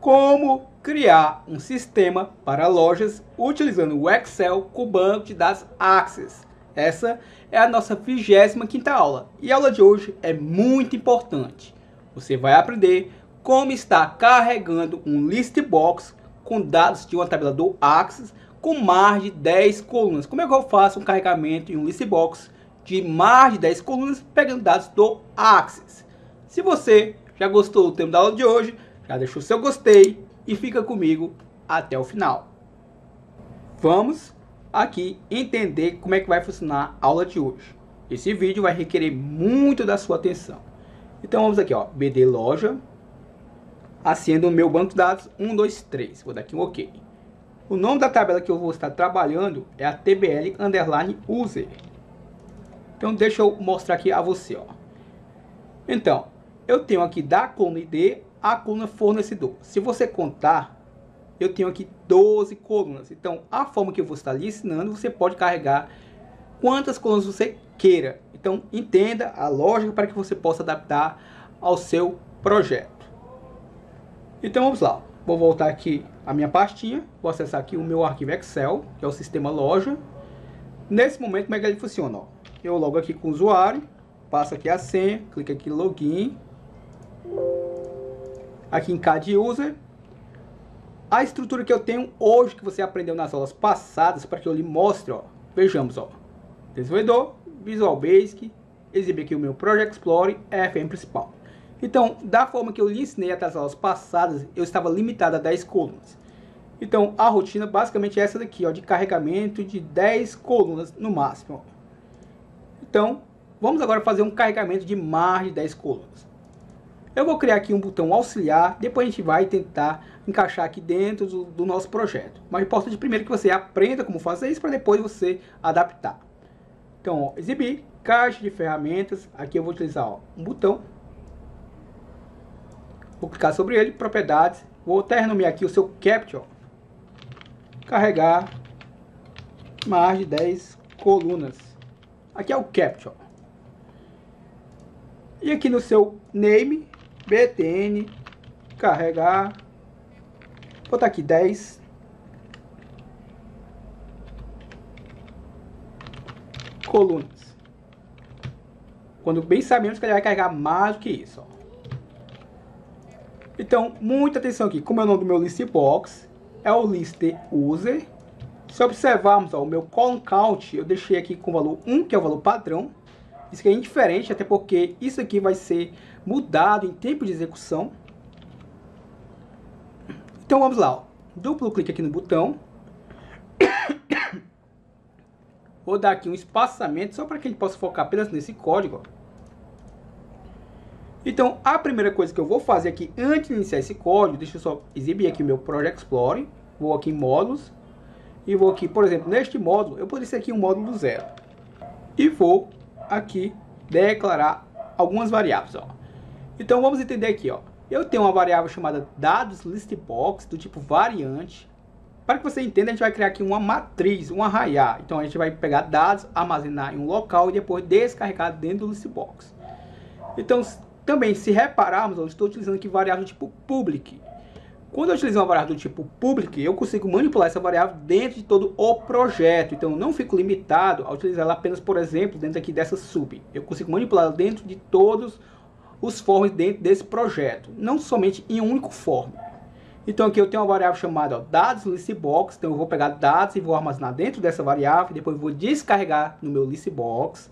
como criar um sistema para lojas utilizando o Excel com o banco de dados Access. Essa é a nossa 25ª aula e a aula de hoje é muito importante. Você vai aprender como está carregando um ListBox com dados de uma tabela do Access com mais de 10 colunas. Como é que eu faço um carregamento em um ListBox de mais de 10 colunas pegando dados do Access? Se você já gostou do tema da aula de hoje, já deixou seu gostei e fica comigo até o final. Vamos aqui entender como é que vai funcionar a aula de hoje. Esse vídeo vai requerer muito da sua atenção. Então vamos aqui, ó, BD Loja, acendo o meu banco de dados 123. Vou dar aqui um OK. O nome da tabela que eu vou estar trabalhando é a TBL_User. Então deixa eu mostrar aqui a você, ó. Então, eu tenho aqui da coluna ID a coluna fornecedor. Se você contar, eu tenho aqui 12 colunas. Então, a forma que eu vou estar lhe ensinando, você pode carregar quantas colunas você queira. Então, entenda a lógica para que você possa adaptar ao seu projeto. Então, vamos lá. Vou voltar aqui a minha pastinha. Vou acessar aqui o meu arquivo Excel, que é o sistema loja. Nesse momento, como é que ele funciona? Ó, eu logo aqui com o usuário. Passa aqui a senha, clica aqui em login, aqui em Cade User. A estrutura que eu tenho hoje, que você aprendeu nas aulas passadas, para que eu lhe mostre, ó, vejamos, ó, desenvolvedor, Visual Basic, exibir aqui o meu Project Explorer, FM principal. Então, da forma que eu lhe ensinei até as aulas passadas, eu estava limitado a 10 colunas. Então, a rotina basicamente é essa daqui, ó, de carregamento de 10 colunas no máximo, ó. Então, vamos agora fazer um carregamento de mais de 10 colunas. Eu vou criar aqui um botão auxiliar, depois a gente vai tentar encaixar aqui dentro do nosso projeto. Mas é importante primeiro que você aprenda como fazer isso, para depois você adaptar. Então, ó, exibir, caixa de ferramentas, aqui eu vou utilizar, ó, um botão. Vou clicar sobre ele, propriedades, vou até renomear aqui o seu captcha. Carregar mais de 10 colunas. Aqui é o captcha. E aqui no seu name, btn, carregar, vou botar aqui 10 colunas. Quando bem sabemos que ele vai carregar mais do que isso, ó. Então, muita atenção aqui. Como é o nome do meu ListBox, é o ListUser. Se observarmos, ó, o meu column count, eu deixei aqui com o valor 1, que é o valor padrão. Isso aqui é indiferente, até porque isso aqui vai ser mudado em tempo de execução. Então vamos lá, ó. Duplo clique aqui no botão. Vou dar aqui um espaçamento só para que ele possa focar apenas nesse código, ó. Então a primeira coisa que eu vou fazer aqui antes de iniciar esse código, deixa eu só exibir aqui o meu Project Explorer. Vou aqui em módulos e vou aqui, por exemplo, neste módulo, eu poderia ser aqui um módulo 0. E vou aqui declarar algumas variáveis, ó. Então vamos entender aqui, ó, eu tenho uma variável chamada dados ListBox do tipo variante. Para que você entenda, a gente vai criar aqui uma matriz, um arraiar. Então a gente vai pegar dados, armazenar em um local e depois descarregar dentro do ListBox. Então também, se repararmos, eu estou utilizando aqui variável do tipo public. Quando eu utilizo uma variável do tipo public, eu consigo manipular essa variável dentro de todo o projeto. Então, eu não fico limitado a utilizar ela apenas, por exemplo, dentro aqui dessa sub. Eu consigo manipulá-la dentro de todos os forms dentro desse projeto, não somente em um único form. Então, aqui eu tenho uma variável chamada, ó, dados ListBox. Então, eu vou pegar dados e vou armazenar dentro dessa variável. Depois, eu vou descarregar no meu ListBox.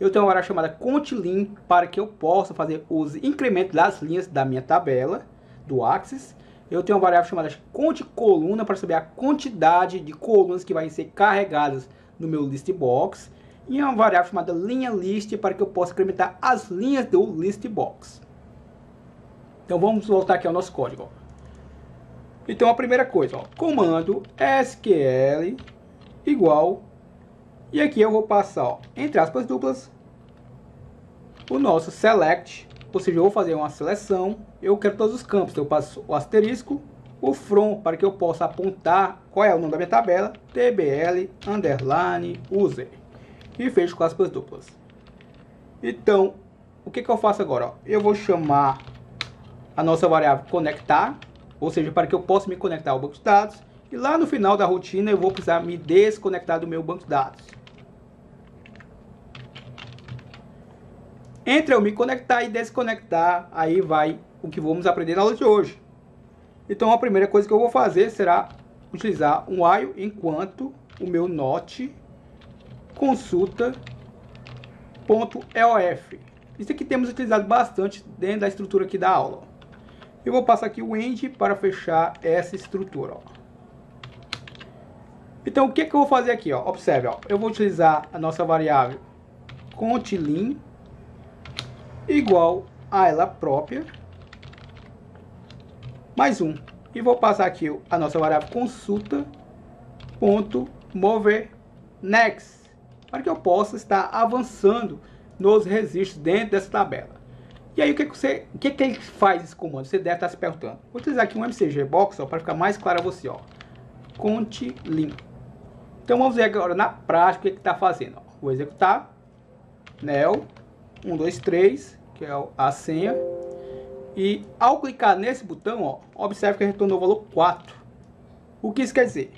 Eu tenho uma variável chamada contLin para que eu possa fazer os incrementos das linhas da minha tabela do Access. Eu tenho uma variável chamada contColuna para saber a quantidade de colunas que vai ser carregadas no meu ListBox. E uma variável chamada linhaList para que eu possa incrementar as linhas do ListBox. Então vamos voltar aqui ao nosso código, ó. Então a primeira coisa, ó, comando SQL igual. E aqui eu vou passar, ó, entre aspas duplas, o nosso select. Ou seja, eu vou fazer uma seleção, eu quero todos os campos, então eu passo o asterisco, o from, para que eu possa apontar qual é o nome da minha tabela, TBL_User, e fecho com aspas duplas. Então, o que eu faço agora? Eu vou chamar a nossa variável conectar, ou seja, para que eu possa me conectar ao banco de dados, e lá no final da rotina eu vou precisar me desconectar do meu banco de dados. Entre eu me conectar e desconectar, aí vai o que vamos aprender na aula de hoje. Então a primeira coisa que eu vou fazer será utilizar um while enquanto o meu note consulta.eof. Isso aqui temos utilizado bastante dentro da estrutura aqui da aula. Eu vou passar aqui o end para fechar essa estrutura. Ó. Então o que, que eu vou fazer aqui? Ó? Observe, ó. Eu vou utilizar a nossa variável contlin igual a ela própria, mais um, e vou passar aqui a nossa variável consulta.moveNext, para que eu possa estar avançando nos registros dentro dessa tabela. E aí o que ele faz esse comando? Você deve estar se perguntando. Vou utilizar aqui um MCG box, ó, para ficar mais claro a você, ó, contlin. Então vamos ver agora na prática o que está fazendo. Ó. Vou executar nel 123, que é a senha, e ao clicar nesse botão, ó, observe que retornou o valor 4. O que isso quer dizer?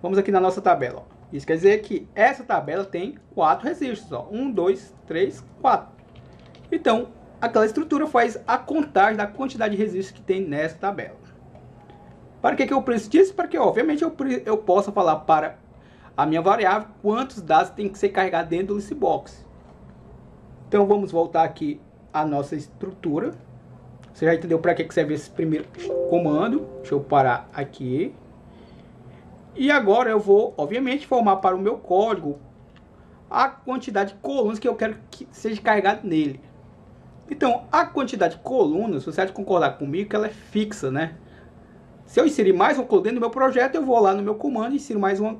Vamos aqui na nossa tabela, ó. Isso quer dizer que essa tabela tem 4 registros, ó, 1, 2, 3, 4. Então, aquela estrutura faz a contagem da quantidade de registros que tem nessa tabela. Para que eu preciso disso? Para que, obviamente, eu possa falar para a minha variável quantos dados tem que ser carregados dentro do ListBox. Então vamos voltar aqui à nossa estrutura. Você já entendeu para que serve esse primeiro comando. Deixa eu parar aqui. E agora eu vou, obviamente, formar para o meu código a quantidade de colunas que eu quero que seja carregado nele. Então, a quantidade de colunas, você há de concordar comigo que ela é fixa, né? Se eu inserir mais uma coluna dentro do meu projeto, eu vou lá no meu comando e insiro mais um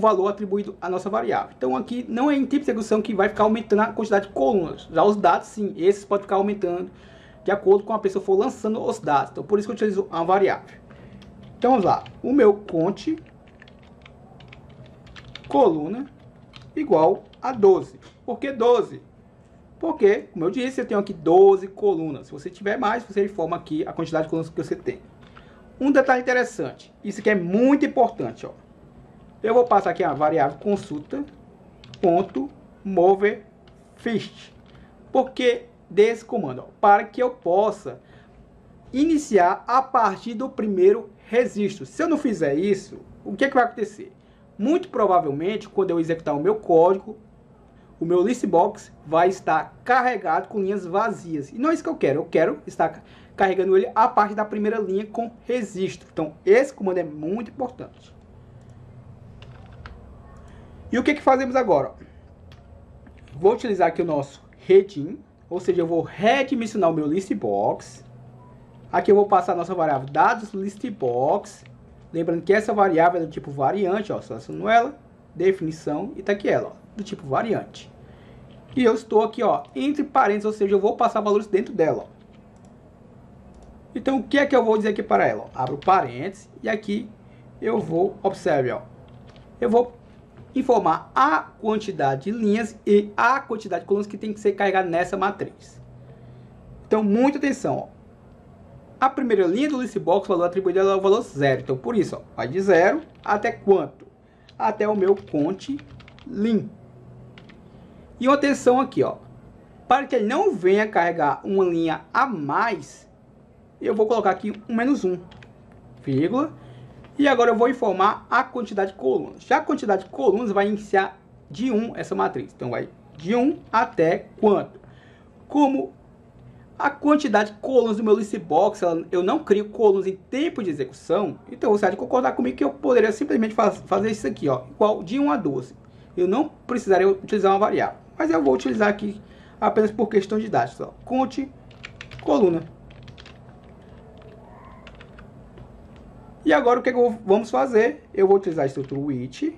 valor atribuído à nossa variável. Então aqui não é em tipo de execução que vai ficar aumentando a quantidade de colunas. Já os dados, sim, esses podem ficar aumentando de acordo com a pessoa for lançando os dados. Então por isso que eu utilizo a variável. Então vamos lá. O meu count coluna igual a 12. Por que 12? Porque, como eu disse, eu tenho aqui 12 colunas. Se você tiver mais, você informa aqui a quantidade de colunas que você tem. Um detalhe interessante. Isso aqui é muito importante, ó. Eu vou passar aqui a variável consulta.moveFirst. Por que desse comando? Ó, para que eu possa iniciar a partir do primeiro registro. Se eu não fizer isso, o que, é que vai acontecer? Muito provavelmente, quando eu executar o meu código, o meu ListBox vai estar carregado com linhas vazias. E não é isso que eu quero. Eu quero estar carregando ele a partir da primeira linha com registro. Então, esse comando é muito importante. E o que fazemos agora? Vou utilizar aqui o nosso Redim, ou seja, eu vou redimensionar o meu ListBox. Aqui eu vou passar a nossa variável dados ListBox. Lembrando que essa variável é do tipo variante, ó, seleciono ela, definição, e tá aqui ela, ó, do tipo variante. E eu estou aqui, ó, entre parênteses, ou seja, eu vou passar valores dentro dela. Ó. Então, o que é que eu vou dizer aqui para ela? Ó, abro parênteses e aqui eu vou, observe, ó, eu vou informar a quantidade de linhas e a quantidade de colunas que tem que ser carregada nessa matriz. Então, muita atenção. Ó. A primeira linha do ListBox, o valor atribuído é o valor 0. Então, por isso, ó, vai de 0 até quanto? Até o meu contlin. E uma atenção aqui, ó. Para que ele não venha carregar uma linha a mais, eu vou colocar aqui um -1, vírgula. E agora eu vou informar a quantidade de colunas. Já a quantidade de colunas vai iniciar de 1 essa matriz. Então vai de 1 até quanto? Como a quantidade de colunas do meu ListBox, eu não crio colunas em tempo de execução, então você há de concordar comigo que eu poderia simplesmente fazer isso aqui, ó, igual de 1 a 12. Eu não precisaria utilizar uma variável, mas eu vou utilizar aqui apenas por questão didática, ó, count coluna. E agora o que vamos fazer? Eu vou utilizar a estrutura which,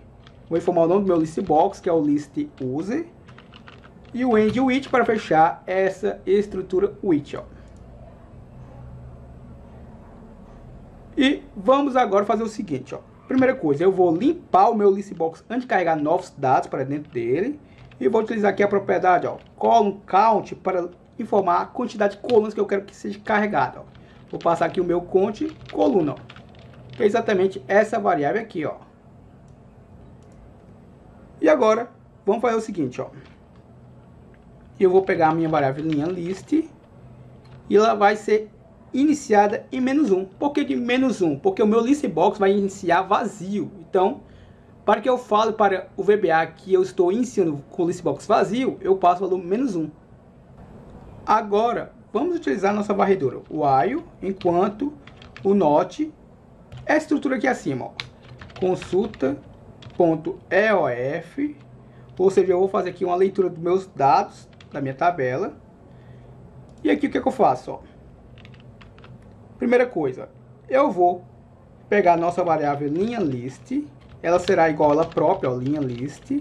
vou informar o nome do meu ListBox, que é o ListUser, e o end which para fechar essa estrutura which. Ó. E vamos agora fazer o seguinte. Ó. Primeira coisa, eu vou limpar o meu ListBox antes de carregar novos dados para dentro dele. E vou utilizar aqui a propriedade ó, column count para informar a quantidade de colunas que eu quero que seja carregada. Ó. Vou passar aqui o meu conte coluna, que é exatamente essa variável aqui, ó. E agora vamos fazer o seguinte, ó. Eu vou pegar a minha variável linha list e ela vai ser iniciada em -1. Por que de -1? Porque o meu ListBox vai iniciar vazio. Então, para que eu fale para o VBA que eu estou iniciando com o ListBox vazio, eu passo o valor -1. Agora, vamos utilizar nossa varredura. O while, enquanto o not, é a estrutura aqui acima, ó. Consulta.eof, ou seja, eu vou fazer aqui uma leitura dos meus dados, da minha tabela. E aqui o que é que eu faço, ó? Primeira coisa, eu vou pegar a nossa variável linha list, ela será igual a ela própria, ó, linha list,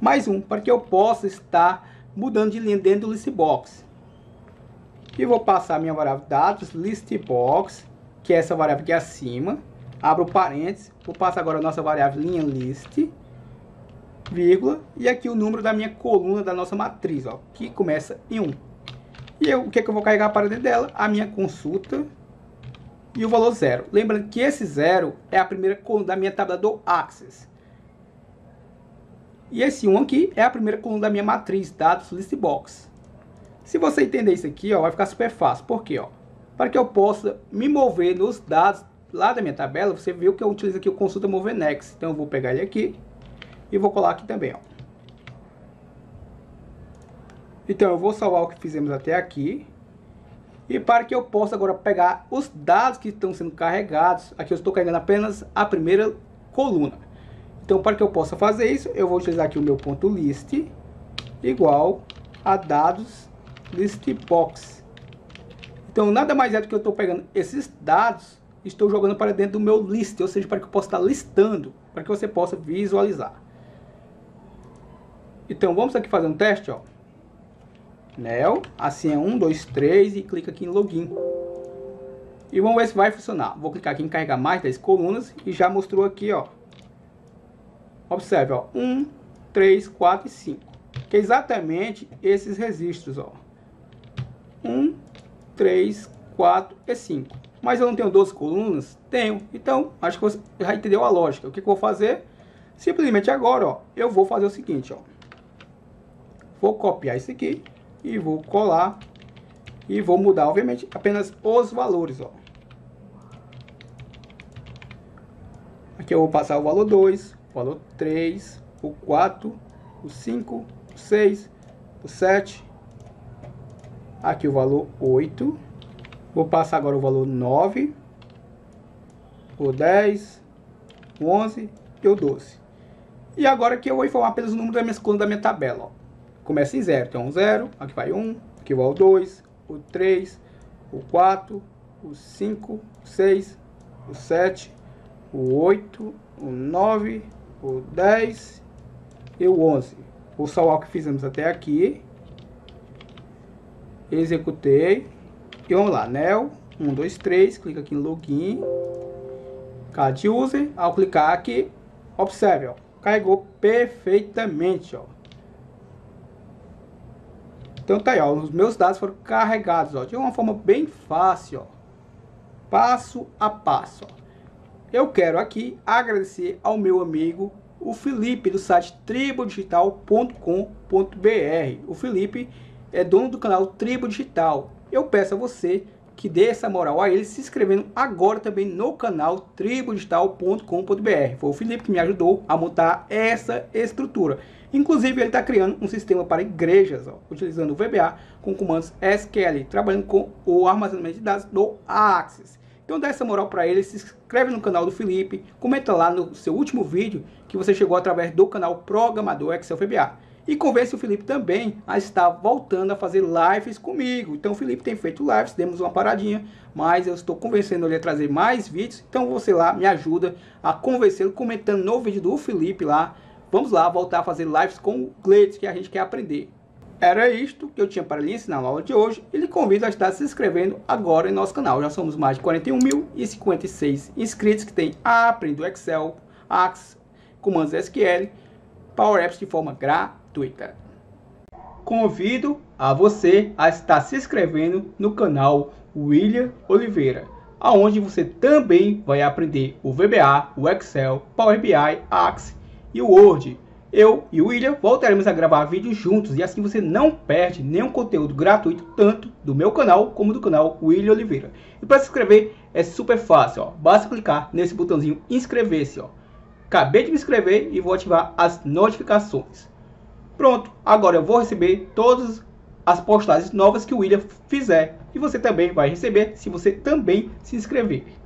+1, para que eu possa estar mudando de linha dentro do ListBox. E vou passar a minha variável dados, ListBox, que é essa variável aqui acima, abro parênteses, vou passar agora a nossa variável linha list, vírgula, e aqui o número da minha coluna da nossa matriz, ó, que começa em 1. E eu, o que é que eu vou carregar para dentro dela? A minha consulta e o valor 0. Lembrando que esse 0 é a primeira coluna da minha tabela do Access. E esse 1 aqui é a primeira coluna da minha matriz, dados, ListBox. Se você entender isso aqui, ó, vai ficar super fácil. Por quê? Ó? Para que eu possa me mover nos dados lá da minha tabela, você viu que eu utilizo aqui o consulta MoveNext. Então eu vou pegar ele aqui e vou colar aqui também, ó. Então eu vou salvar o que fizemos até aqui. E para que eu possa agora pegar os dados que estão sendo carregados, aqui eu estou carregando apenas a primeira coluna. Então para que eu possa fazer isso, eu vou utilizar aqui o meu ponto list igual a dados ListBox. Então nada mais é do que eu estou pegando esses dados e estou jogando para dentro do meu list, ou seja, para que eu possa estar listando, para que você possa visualizar. Então vamos aqui fazer um teste, ó. Nel, assim é 1, 2, 3, e clica aqui em login. E vamos ver se vai funcionar. Vou clicar aqui em carregar mais 10 colunas e já mostrou aqui, ó. Observe, ó, 1, 3, 4 e 5. Que é exatamente esses registros, ó. 1, 3, 4 e 5. Mas eu não tenho 12 colunas? Tenho. Então, acho que você já entendeu a lógica. O que que eu vou fazer? Simplesmente agora, ó, eu vou fazer o seguinte, ó. Vou copiar isso aqui e vou colar e vou mudar, obviamente, apenas os valores, ó. Aqui eu vou passar o valor 2, o valor 3, o 4, o 5, o 6, o 7. Aqui o valor 8. Vou passar agora o valor 9, o 10, o 11 e o 12. E agora que eu vou informar pelos números da minha coluna da minha tabela, ó. Começa em 0, então 0, aqui vai 1, aqui vai o 2, o 3, o 4, o 5, o 6, o 7, o 8, o 9, o 10 e o 11. Vou salvar o que fizemos até aqui, executei, e vamos lá, nel, 1, 2, 3, clica aqui em login, card user, ao clicar aqui, observe, ó, carregou perfeitamente, ó. Então tá aí, ó, os meus dados foram carregados, ó, de uma forma bem fácil, ó, passo a passo, ó. Eu quero aqui agradecer ao meu amigo, o Felipe, do site tribodigital.com.br. O Felipe é dono do canal Tribo Digital. Eu peço a você que dê essa moral a ele se inscrevendo agora também no canal tribodigital.com.br. Foi o Felipe que me ajudou a montar essa estrutura. Inclusive, ele está criando um sistema para igrejas, ó, utilizando o VBA com comandos SQL, trabalhando com o armazenamento de dados do Access. Então dá essa moral para ele, se inscreve no canal do Felipe, comenta lá no seu último vídeo que você chegou através do canal Programador Excel VBA. E convence o Felipe também a estar voltando a fazer lives comigo. Então o Felipe tem feito lives, demos uma paradinha, mas eu estou convencendo ele a trazer mais vídeos. Então você lá me ajuda a convencê-lo comentando no vídeo do Felipe lá. Vamos lá voltar a fazer lives com o Gledson, que a gente quer aprender. Era isto que eu tinha para lhe ensinar na aula de hoje. E lhe convido a estar se inscrevendo agora em nosso canal. Já somos mais de 41.056 inscritos que tem Aprendo Excel, Access, comandos SQL, Power Apps de forma gratuita. convido a você a estar se inscrevendo no canal William Oliveira, aonde você também vai aprender o VBA, o Excel, Power BI, Access e o Word. Eu e o William voltaremos a gravar vídeos juntos e assim você não perde nenhum conteúdo gratuito, tanto do meu canal como do canal William Oliveira. E para se inscrever é super fácil, ó. Basta clicar nesse botãozinho inscrever-se, ó. Acabei de me inscrever e vou ativar as notificações. Pronto, agora eu vou receber todas as postagens novas que o William fizer. E você também vai receber se você também se inscrever.